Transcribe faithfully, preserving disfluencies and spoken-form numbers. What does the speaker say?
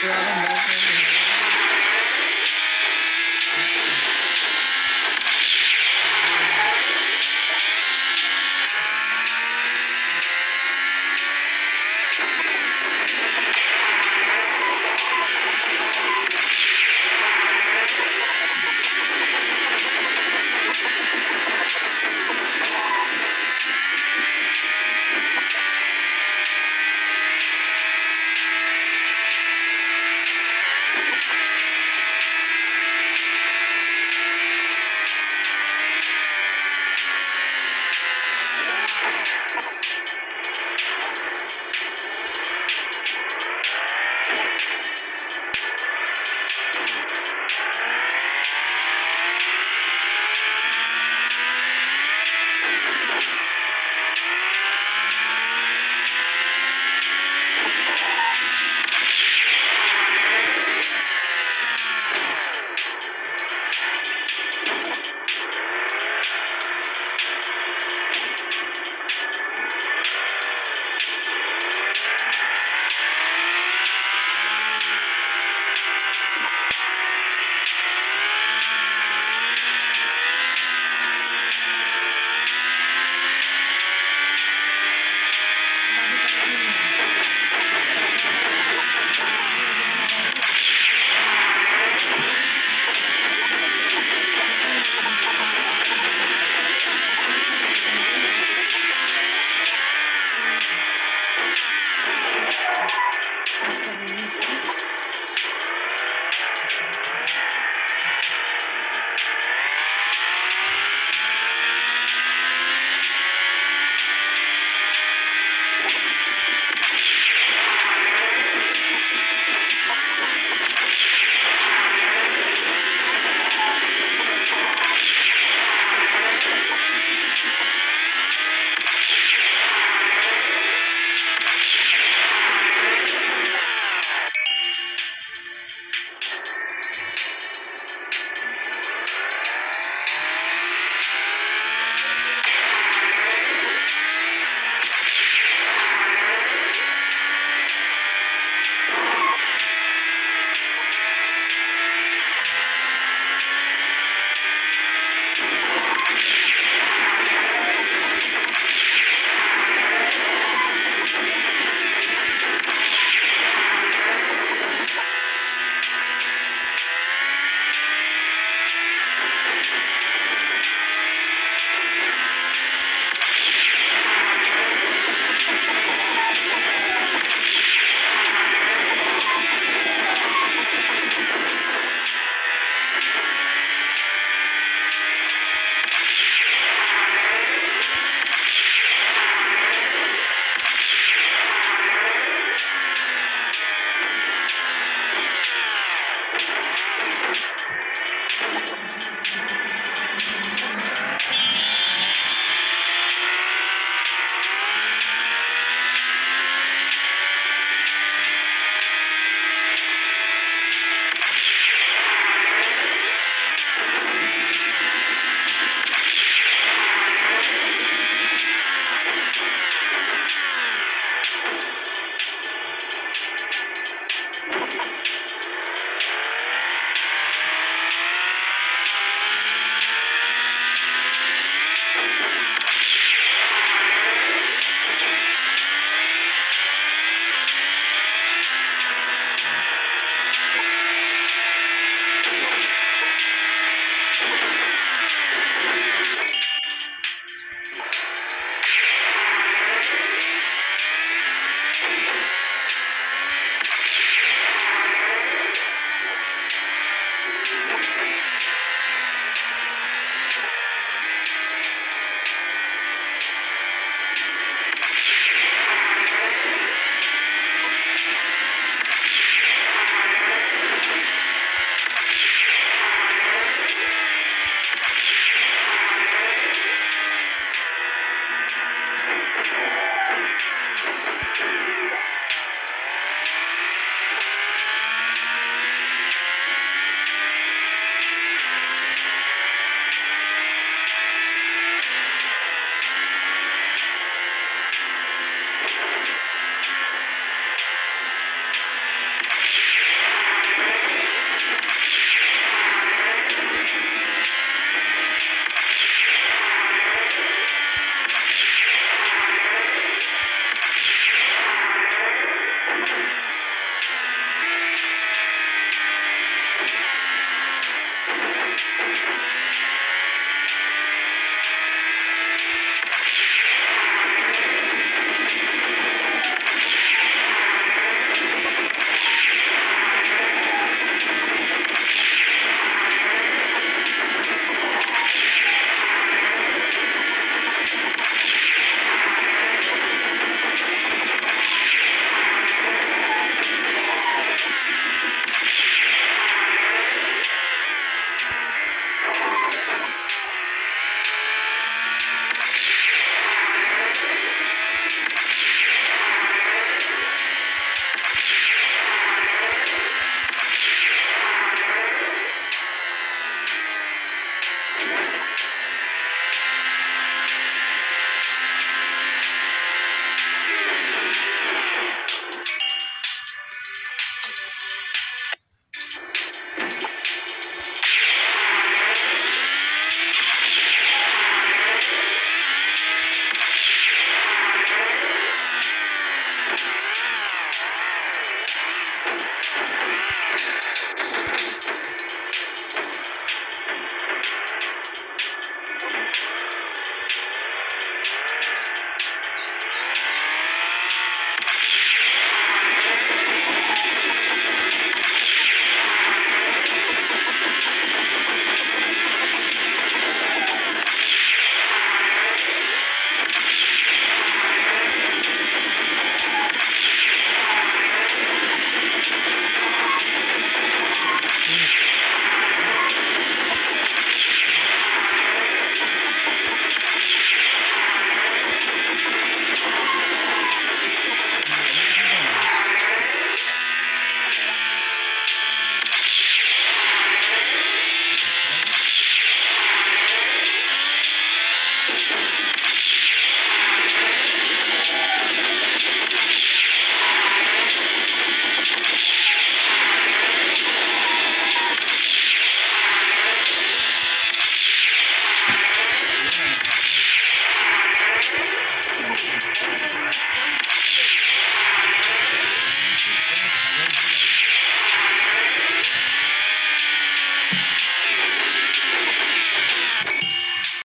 Adrenaline.